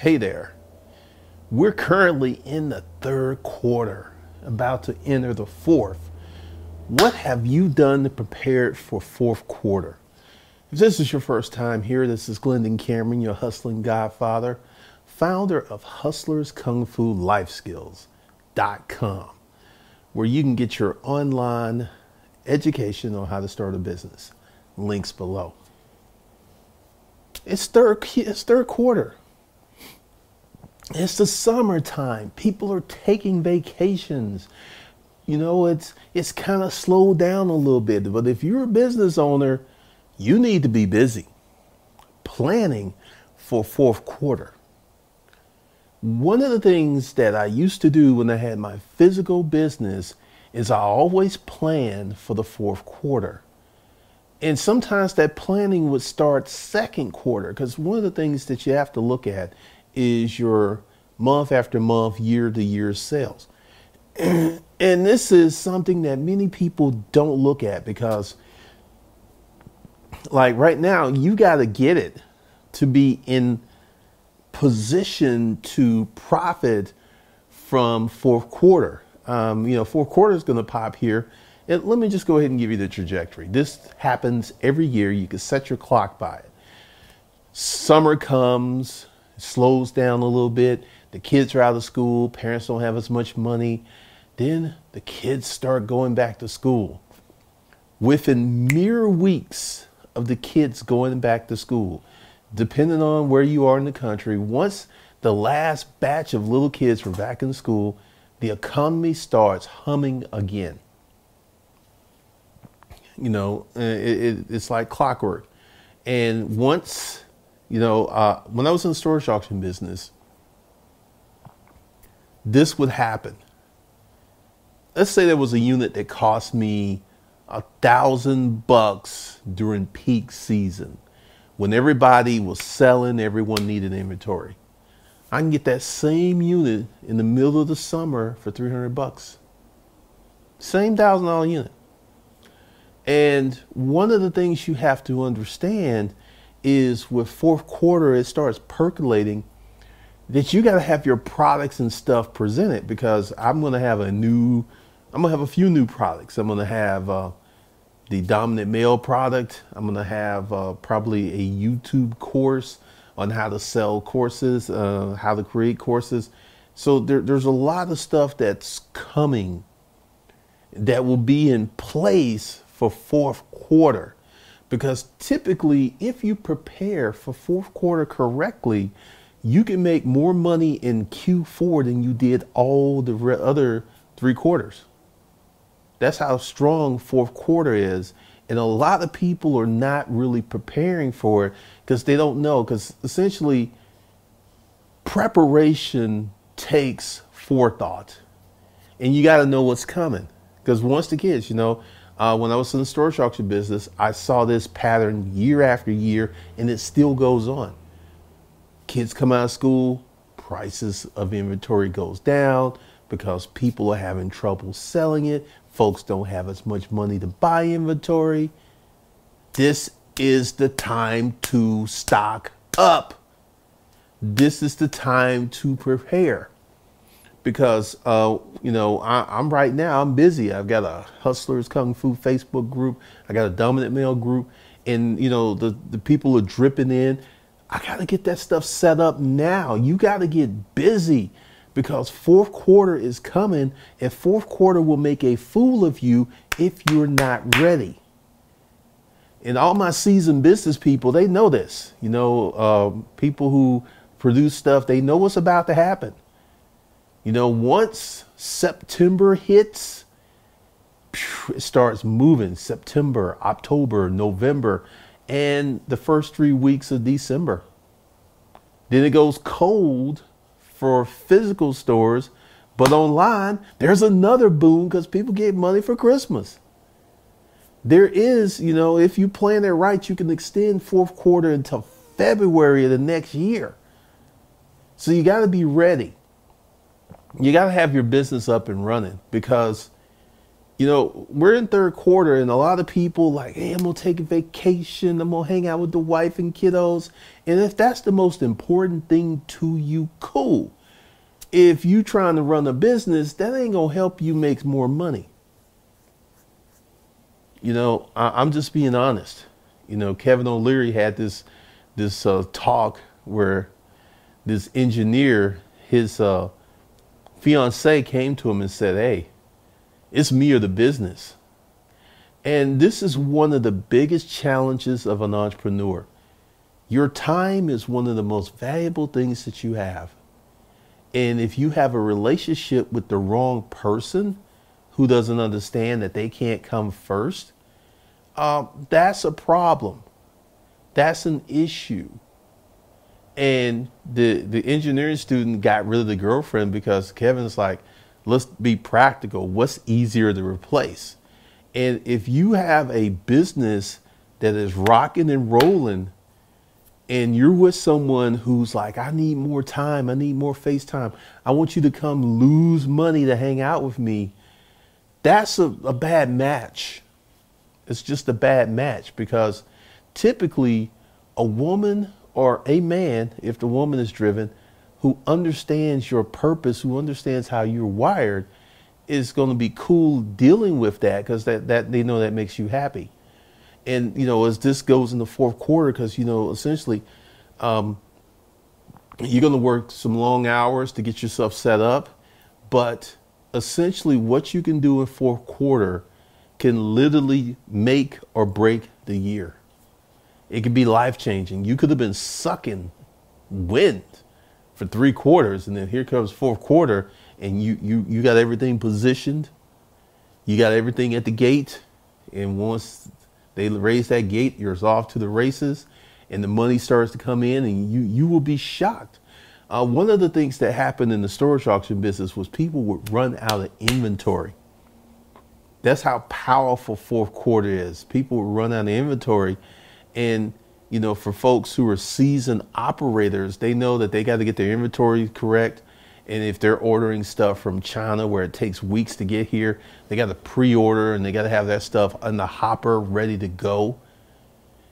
Hey there, we're currently in the third quarter, about to enter the fourth. What have you done to prepare for fourth quarter? If this is your first time here, this is Glendon Cameron, your hustling godfather, founder of Hustler's Kung Fu LifeSkills.com, where you can get your online education on how to start a business. Links below. It's third quarter. It's the summertime. People are taking vacations. You know, it's kind of slowed down a little bit. But if you're a business owner, you need to be busy planning for fourth quarter. One of the things that I used to do when I had my physical business is I always planned for the fourth quarter. And sometimes that planning would start second quarter, because one of the things that you have to look at is your month after month, year to year sales. And this is something that many people don't look at, because like right now, you got to get it to be in position to profit from fourth quarter. You know, fourth quarter is going to pop here. And let me just go ahead and give you the trajectory. This happens every year. You can set your clock by it. Summer comes, slows down a little bit. The kids are out of school. Parents don't have as much money. Then the kids start going back to school. Within mere weeks of the kids going back to school, depending on where you are in the country, once the last batch of little kids were back in school, the economy starts humming again. You know, it's like clockwork. And once, you know, when I was in the storage auction business, this would happen. Let's say there was a unit that cost me $1,000 during peak season, when everybody was selling, everyone needed inventory. I can get that same unit in the middle of the summer for $300. Same $1,000 unit. And one of the things you have to understand is with fourth quarter, it starts percolating, that you got to have your products and stuff presented, because I'm going to have a few new products. I'm going to have the Dominant Male product. I'm going to have probably a YouTube course on how to sell courses, how to create courses. So there's a lot of stuff that's coming that will be in place for fourth quarter, because typically if you prepare for fourth quarter correctly, you can make more money in Q4 than you did all the other 3 quarters. That's how strong fourth quarter is. And a lot of people are not really preparing for it because they don't know, because essentially preparation takes forethought, and you got to know what's coming. Because once the kids, you know, when I was in the storage auction business, I saw this pattern year after year, and it still goes on. Kids come out of school, prices of inventory goes down because people are having trouble selling it. Folks don't have as much money to buy inventory. This is the time to stock up. This is the time to prepare. Because, you know, I'm right now, I'm busy. I've got a Hustlers Kung Fu Facebook group. I got a Dominant Male group. And, you know, the people are dripping in. I got to get that stuff set up now. You got to get busy, because fourth quarter is coming, and fourth quarter will make a fool of you if you're not ready. And all my seasoned business people, they know this. You know, people who produce stuff, they know what's about to happen. You know, once September hits, it starts moving. September, October, November, and the first 3 weeks of December. Then it goes cold for physical stores, but online there's another boom because people get money for Christmas. There is, you know, if you plan it right, you can extend fourth quarter until February of the next year. So you got to be ready. You got to have your business up and running, because You know, we're in third quarter and a lot of people like, hey, I'm going to take a vacation. I'm going to hang out with the wife and kiddos. And if that's the most important thing to you, cool. If you trying to run a business, that ain't going to help you make more money. You know, I'm just being honest. You know, Kevin O'Leary had this talk where this engineer, his fiance came to him and said, hey, it's me or the business. And this is one of the biggest challenges of an entrepreneur. Your time is one of the most valuable things that you have. And if you have a relationship with the wrong person who doesn't understand that they can't come first, that's a problem. That's an issue. And the engineering student got rid of the girlfriend because Kevin's like, let's be practical. What's easier to replace? And if you have a business that is rocking and rolling and you're with someone who's like, I need more time. I need more face time. I want you to come lose money to hang out with me. That's a bad match. It's just a bad match because typically a woman or a man, if the woman is driven, who understands your purpose, who understands how you're wired, is going to be cool dealing with that because that they know that makes you happy. And, you know, as this goes in the fourth quarter, because, you know, essentially you're going to work some long hours to get yourself set up. But essentially what you can do in fourth quarter can literally make or break the year. It could be life changing. You could have been sucking wind for three quarters, and then here comes fourth quarter, and you got everything positioned, you got everything at the gate, and once they raise that gate, you're off to the races, and the money starts to come in, and you will be shocked. One of the things that happened in the storage auction business was people would run out of inventory. That's how powerful fourth quarter is. People would run out of inventory, and you know, for folks who are seasoned operators, they know that they got to get their inventory correct. And if they're ordering stuff from China where it takes weeks to get here, they got to pre-order and they got to have that stuff on the hopper ready to go.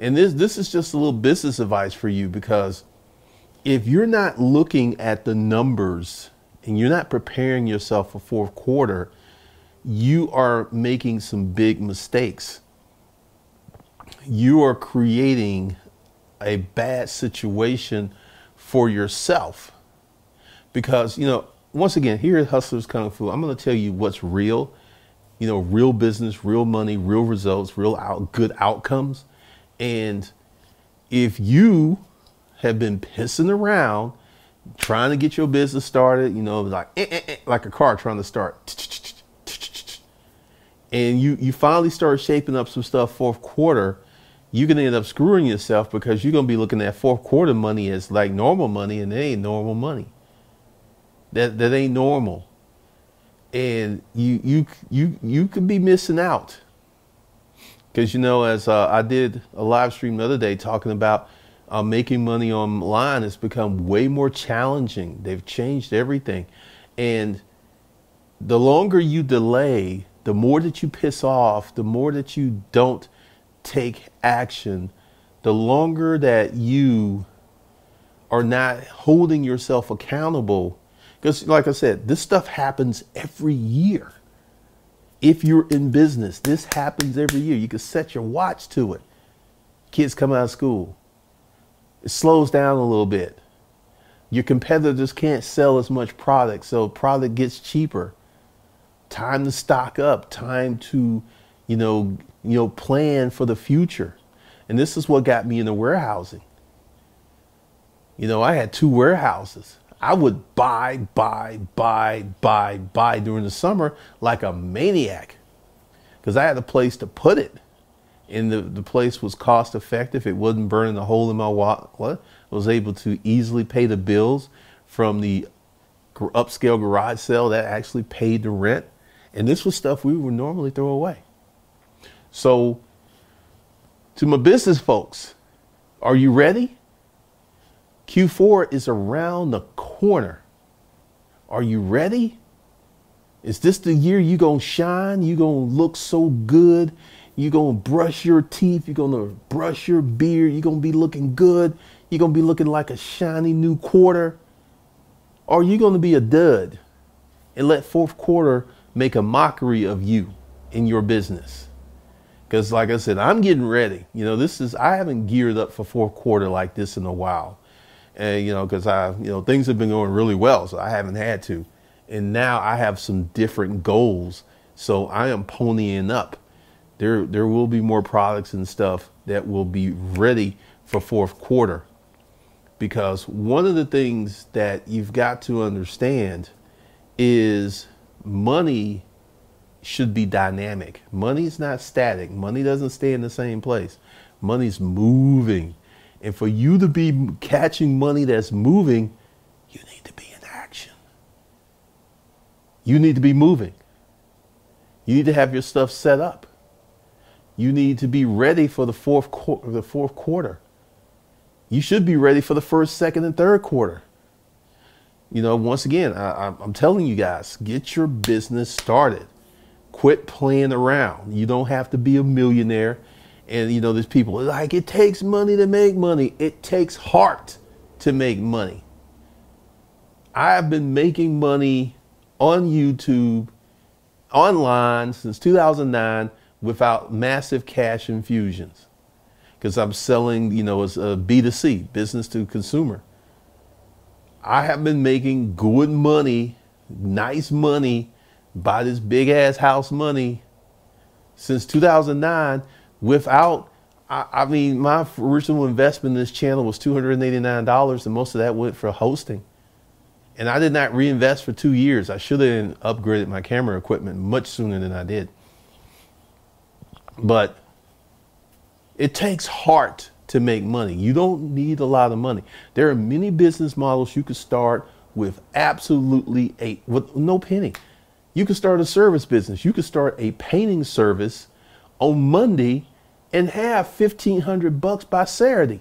And this is just a little business advice for you, because if you're not looking at the numbers and you're not preparing yourself for fourth quarter, you are making some big mistakes. You are creating a bad situation for yourself because, you know, once again, here at Hustler's Kung Fu, I'm going to tell you what's real, you know, real business, real money, real results, real good outcomes. And if you have been pissing around trying to get your business started, you know, like a car trying to start, and you finally start shaping up some stuff fourth quarter, you're going to end up screwing yourself because you're going to be looking at fourth quarter money as like normal money, and it ain't normal money. That ain't normal. And you could be missing out. Because, you know, as I did a live stream the other day talking about making money online, it's become way more challenging. They've changed everything. And the longer you delay, the more that you piss off, the more that you don't take action, the longer that you are not holding yourself accountable. Because like I said, this stuff happens every year. If you're in business, this happens every year. You can set your watch to it. Kids come out of school. It slows down a little bit. Your competitors can't sell as much product, so product gets cheaper. Time to stock up, time to, you know, plan for the future. And this is what got me into warehousing. You know, I had two warehouses. I would buy during the summer like a maniac because I had a place to put it. And the place was cost effective. It wasn't burning a hole in my wallet. I was able to easily pay the bills from the upscale garage sale that actually paid the rent. And this was stuff we would normally throw away. So to my business folks, are you ready? Q4 is around the corner. Are you ready? Is this the year you gonna shine? You gonna look so good? You gonna brush your teeth? You gonna brush your beard? You gonna be looking good? You gonna be looking like a shiny new quarter? Or are you gonna be a dud and let fourth quarter make a mockery of you in your business? Because like I said, I'm getting ready. You know, this is, I haven't geared up for fourth quarter like this in a while. And, you know, because things have been going really well, so I haven't had to. And now I have some different goals, so I am ponying up. There will be more products and stuff that will be ready for fourth quarter. Because one of the things that you've got to understand is money should be dynamic. Money's not static. Money doesn't stay in the same place. Money's moving. And for you to be catching money that's moving, you need to be in action. You need to be moving. You need to have your stuff set up. You need to be ready for the fourth quarter. You should be ready for the first, second, and third quarter. You know, once again, I'm telling you guys, get your business started. Quit playing around. You don't have to be a millionaire. And, you know, there's people like, it takes money to make money. It takes heart to make money. I've been making money on YouTube, online, since 2009 without massive cash infusions. Because I'm selling, you know, as a B2C, business to consumer. I have been making good money, nice money, buy this big ass house money since 2009 without, I mean, my original investment in this channel was $289, and most of that went for hosting. And I did not reinvest for 2 years. I should have upgraded my camera equipment much sooner than I did. But it takes heart to make money. You don't need a lot of money. There are many business models you could start with absolutely with no penny. You could start a service business. You could start a painting service on Monday and have $1,500 by Saturday.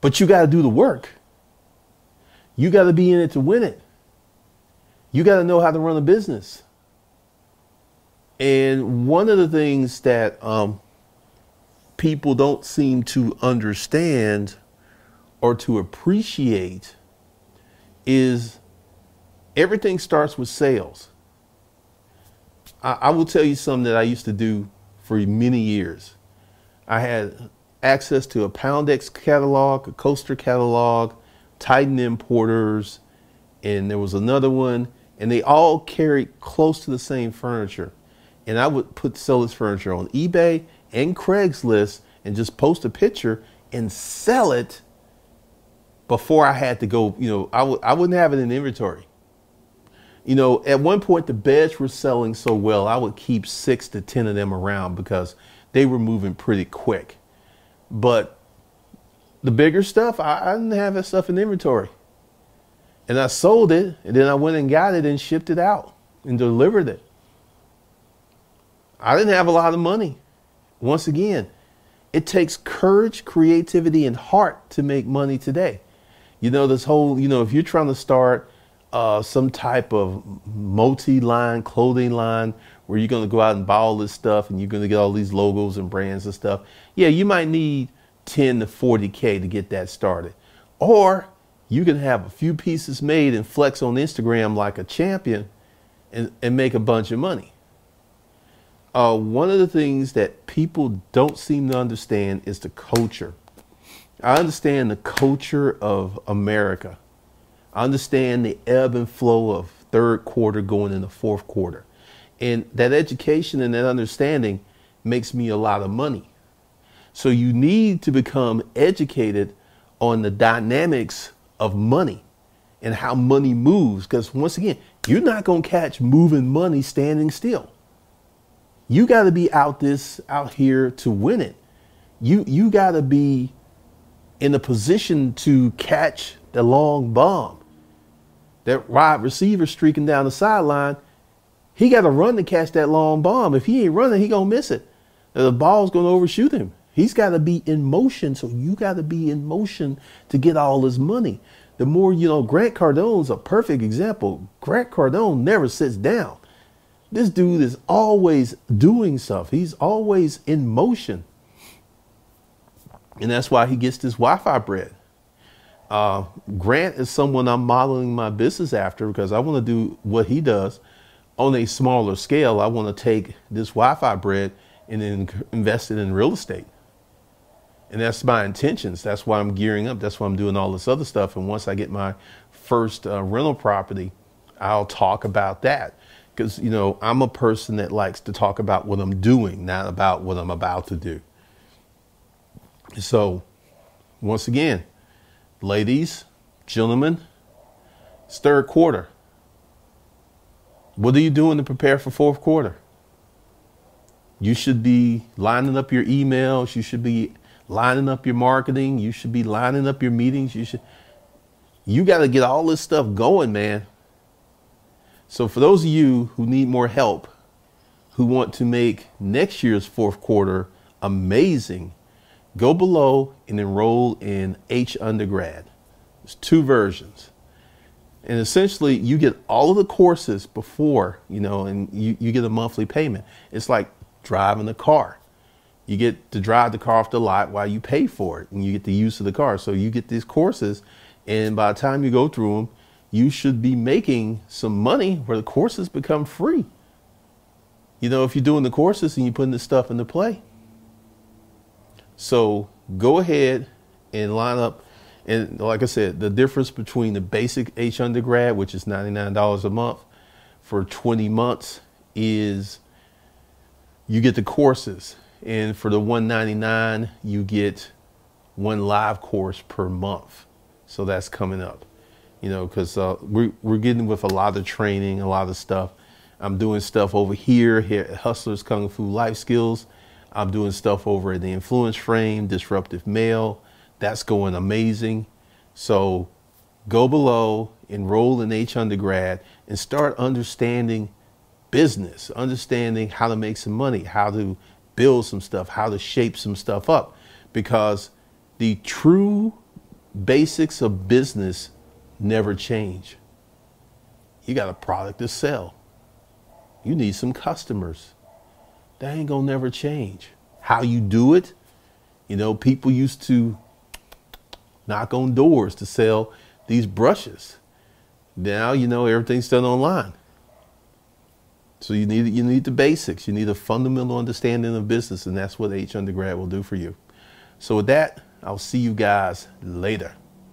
But you got to do the work. You got to be in it to win it. You got to know how to run a business. And one of the things that people don't seem to understand or to appreciate is everything starts with sales. I will tell you something that I used to do for many years. I had access to a Poundex catalog, a Coaster catalog, Titan Importers, and there was another one, and they all carried close to the same furniture. And I would sell this furniture on eBay and Craigslist and just post a picture and sell it before I had to go, you know, I wouldn't have it in inventory. You know, at one point the beds were selling so well, I would keep 6 to 10 of them around because they were moving pretty quick. But the bigger stuff, I didn't have that stuff in inventory. And I sold it, and then I went and got it and shipped it out and delivered it. I didn't have a lot of money. Once again, it takes courage, creativity, and heart to make money today. You know, this whole, you know, if you're trying to start some type of multi-line clothing line where you're going to go out and buy all this stuff and you're going to get all these logos and brands and stuff, yeah, you might need 10 to 40K to get that started. Or you can have a few pieces made and flex on Instagram like a champion and make a bunch of money. One of the things that people don't seem to understand is the culture. I understand the culture of America. I understand the ebb and flow of third quarter going into fourth quarter. And that education and that understanding makes me a lot of money. So you need to become educated on the dynamics of money and how money moves. Because once again, you're not going to catch moving money standing still. You got to be out here to win it. You got to be in a position to catch the long bomb. That wide receiver streaking down the sideline, he got to run to catch that long bomb. If he ain't running, he going to miss it. The ball's going to overshoot him. He's got to be in motion, so you got to be in motion to get all his money. the more you know. Grant Cardone's a perfect example. Grant Cardone never sits down. This dude is always doing stuff. He's always in motion. And that's why he gets this Wi-Fi bread. Grant is someone I'm modeling my business after because I want to do what he does on a smaller scale. I want to take this Wi-Fi bread and then invest it in real estate. And that's my intentions. That's why I'm gearing up. That's why I'm doing all this other stuff. And once I get my first rental property, I'll talk about that. Because, you know, I'm a person that likes to talk about what I'm doing, not about what I'm about to do. So, once again, ladies, gentlemen, it's third quarter. What are you doing to prepare for fourth quarter? You should be lining up your emails. You should be lining up your marketing. You should be lining up your meetings. You got to get all this stuff going, man. So for those of you who need more help, who want to make next year's fourth quarter amazing, go below and enroll in H undergrad. There's two versions. And essentially you get all of the courses before, you know, and you get a monthly payment. It's like driving a car. You get to drive the car off the lot while you pay for it and you get the use of the car. So you get these courses and by the time you go through them, you should be making some money where the courses become free. You know, if you're doing the courses and you're putting this stuff into play. So go ahead and line up. And like I said, the difference between the basic H undergrad, which is $99 a month for 20 months, is you get the courses. And for the $199, you get one live course per month. So that's coming up. You know, because we're getting with a lot of training, a lot of stuff. I'm doing stuff over here at Hustler's Kung Fu Life Skills. I'm doing stuff over at the Influence Frame, Disruptive Male. That's going amazing. So go below, enroll in H undergrad, and start understanding business, understanding how to make some money, how to build some stuff, how to shape some stuff up. Because the true basics of business never change. You got a product to sell. You need some customers. That ain't gonna never change. How you do it, you know, people used to knock on doors to sell these brushes. Now, you know, everything's done online. So you need the basics. You need a fundamental understanding of business, and that's what H undergrad will do for you. So with that, I'll see you guys later.